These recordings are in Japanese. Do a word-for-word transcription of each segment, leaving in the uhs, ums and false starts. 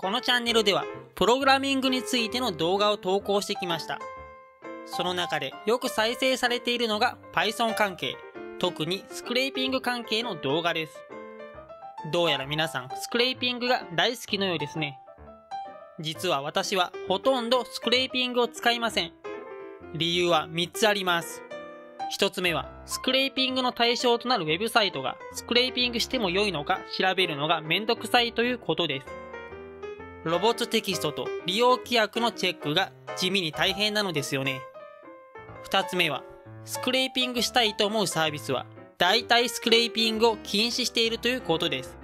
このチャンネルではプログラミングについての動画を投稿してきました。その中でよく再生されているのが Python 関係、特にスクレーピング関係の動画です。どうやら皆さんスクレーピングが大好きのようですね。実は私はほとんどスクレーピングを使いません。理由はみっつあります。ひとつめはスクレーピングの対象となるウェブサイトがスクレーピングしても良いのか調べるのがめんどくさいということです。ロボットテキストと利用規約のチェックが地味に大変なのですよね。ふたつめはスクレーピングしたいと思うサービスはだいたいスクレーピングを禁止しているということです。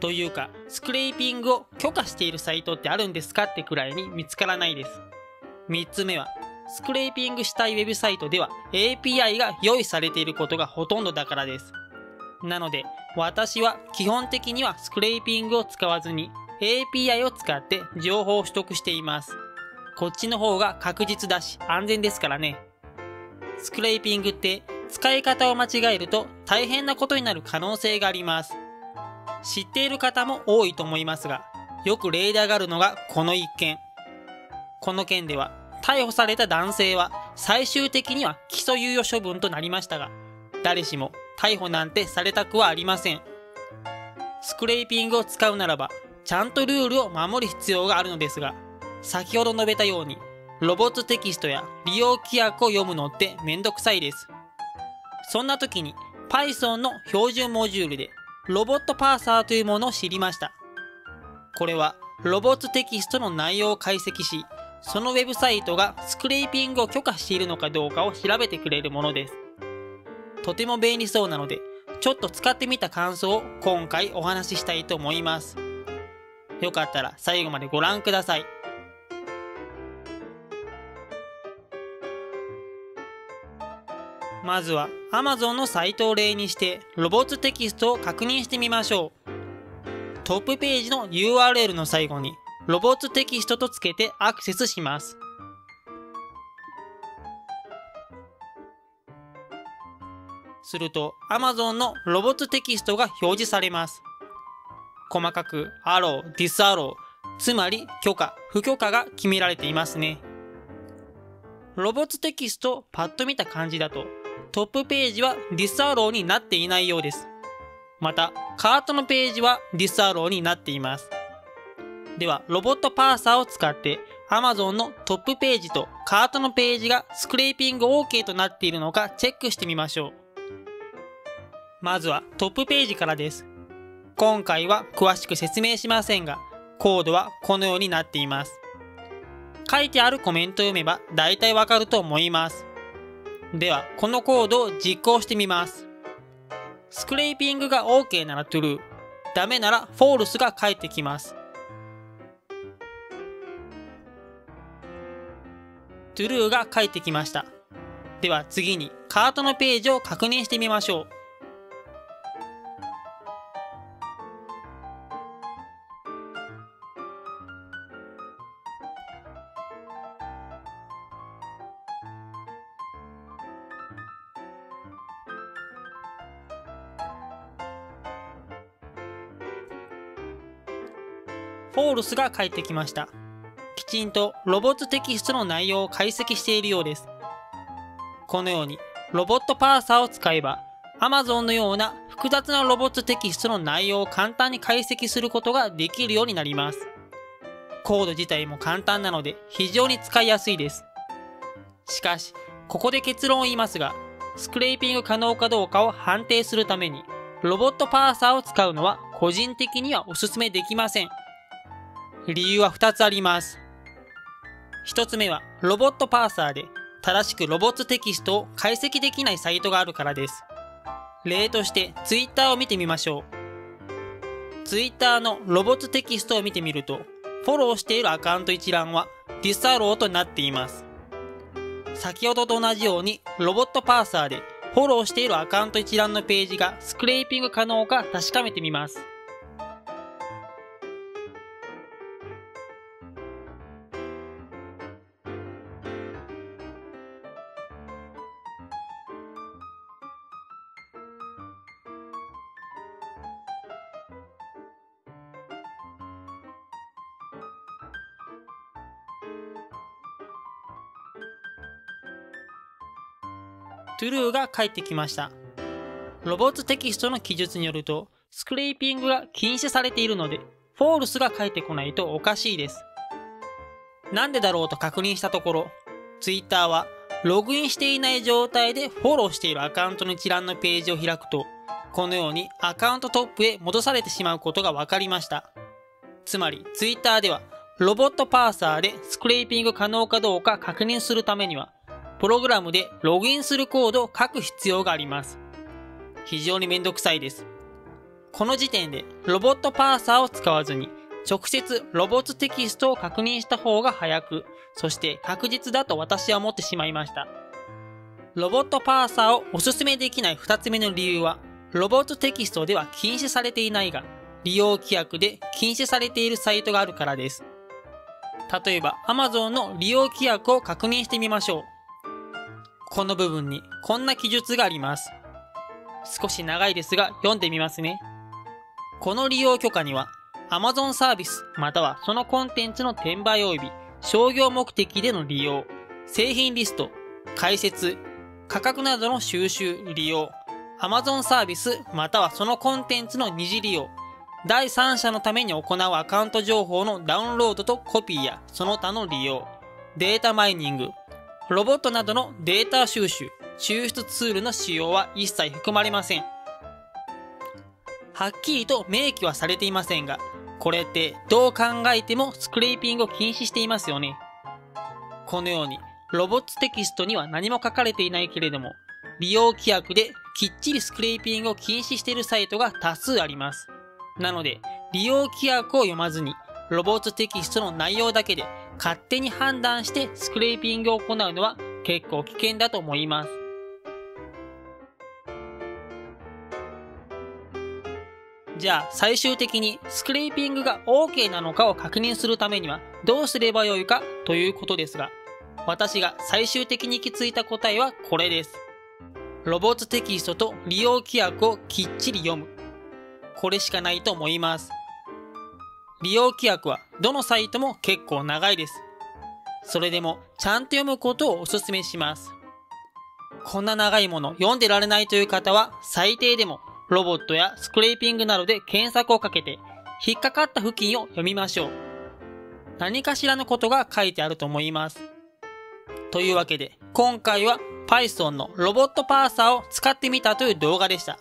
というかスクレーピングを許可しているサイトってあるんですかってくらいに見つからないです。みっつめはスクレーピングしたいウェブサイトでは エーピーアイ が用意されていることがほとんどだからです。なので私は基本的にはスクレーピングを使わずに エーピーアイ を使って情報を取得しています。こっちの方が確実だし安全ですからね。スクレーピングって使い方を間違えると大変なことになる可能性があります。知っている方も多いと思いますが、よく例で上がるのがこの一件。この件では逮捕された男性は最終的には起訴猶予処分となりましたが、誰しも逮捕なんてされたくはありません。スクレーピングを使うならばちゃんとルールを守る必要があるのですが、先ほど述べたようにロボットテキストや利用規約を読むのってめんどくさいです。そんな時に Python の標準モジュールでロボットパーサーというものを知りました。これはロボットテキストの内容を解析し、そのウェブサイトがスクレーピングを許可しているのかどうかを調べてくれるものです。とても便利そうなので、ちょっと使ってみた感想を今回お話ししたいと思います。よかったら最後までご覧ください。まずは Amazon のサイトを例にしてロボットテキストを確認してみましょう。トップページの ユーアールエル の最後にロボットテキストとつけてアクセスします。すると Amazon のロボットテキストが表示されます。細かくアロー、ディスアロー、つまり許可、不許可が決められていますね。ロボットテキストをパッと見た感じだとトップページはディスアローになっていないようです。またカートのページはディスアローになっています。ではロボットパーサーを使って Amazon のトップページとカートのページがスクレーピング OK となっているのかチェックしてみましょう。まずはトップページからです。今回は詳しく説明しませんが、コードはこのようになっています。書いてあるコメントを読めば大体わかると思います。ではこのコードを実行してみます。スクレーピングが OK なら True、ダメなら False が返ってきます。True が返ってきました。では次にカートのページを確認してみましょう。False が返ってきました。きちんとロボットテキストの内容を解析しているようです。このようにロボットパーサーを使えば Amazon のような複雑なロボットテキストの内容を簡単に解析することができるようになります。コード自体も簡単なので非常に使いやすいです。しかしここで結論を言いますが、スクレーピング可能かどうかを判定するためにロボットパーサーを使うのは個人的にはお勧めできません。理由はふたつあります。ひとつめはロボットパーサーで正しくロボットテキストを解析できないサイトがあるからです。例として Twitter を見てみましょう。Twitter のロボットテキストを見てみると、フォローしているアカウント一覧はディスアローとなっています。先ほどと同じようにロボットパーサーでフォローしているアカウント一覧のページがスクレーピング可能か確かめてみます。true が返ってきました。ロボットテキストの記述によると、スクレーピングが禁止されているので、false が返ってこないとおかしいです。なんでだろうと確認したところ、Twitter はログインしていない状態でフォローしているアカウントの一覧のページを開くと、このようにアカウントトップへ戻されてしまうことが分かりました。つまり Twitter ではロボットパーサーでスクレーピング可能かどうか確認するためには、プログラムでログインするコードを書く必要があります。非常にめんどくさいです。この時点でロボットパーサーを使わずに、直接ロボットテキストを確認した方が早く、そして確実だと私は思ってしまいました。ロボットパーサーをおすすめできないふたつめの理由は、ロボットテキストでは禁止されていないが、利用規約で禁止されているサイトがあるからです。例えば Amazon の利用規約を確認してみましょう。この部分にこんな記述があります。少し長いですが読んでみますね。この利用許可には、Amazon サービスまたはそのコンテンツの転売及び商業目的での利用、製品リスト、解説、価格などの収集・利用、Amazon サービスまたはそのコンテンツの二次利用、第三者のために行うアカウント情報のダウンロードとコピーやその他の利用、データマイニング、ロボットなどのデータ収集、抽出ツールの使用は一切含まれません。はっきりと明記はされていませんが、これってどう考えてもスクレーピングを禁止していますよね。このようにロボットテキストには何も書かれていないけれども、利用規約できっちりスクレーピングを禁止しているサイトが多数あります。なので、利用規約を読まずに、ロボットテキストの内容だけで勝手に判断してスクレーピングを行うのは結構危険だと思います。じゃあ最終的にスクレーピングが OK なのかを確認するためにはどうすればよいかということですが、私が最終的に行き着いた答えはこれです。ロボットテキストと利用規約をきっちり読む。これしかないと思います。利用規約はどのサイトも結構長いです。それでもちゃんと読むことをお勧めします。こんな長いもの読んでられないという方は、最低でもロボットやスクレーピングなどで検索をかけて引っかかった付近を読みましょう。何かしらのことが書いてあると思います。というわけで今回は Python のロボットパーサーを使ってみたという動画でした。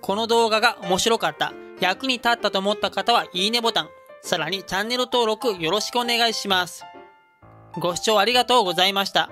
この動画が面白かった、役に立ったと思った方はいいねボタン、さらにチャンネル登録よろしくお願いします。ご視聴ありがとうございました。